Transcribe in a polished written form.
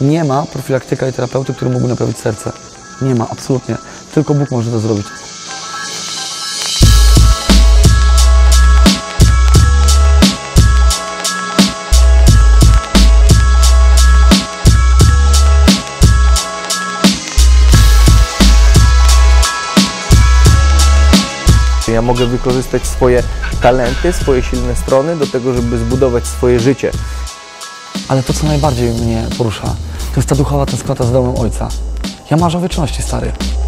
Nie ma profilaktyka i terapeuty, które mogą naprawić serce. Nie ma, absolutnie. Tylko Bóg może to zrobić. Ja mogę wykorzystać swoje talenty, swoje silne strony do tego, żeby zbudować swoje życie. Ale to, co najbardziej mnie porusza, to jest ta duchowa tęsknota za domem Ojca. Ja marzę o wieczności, stary.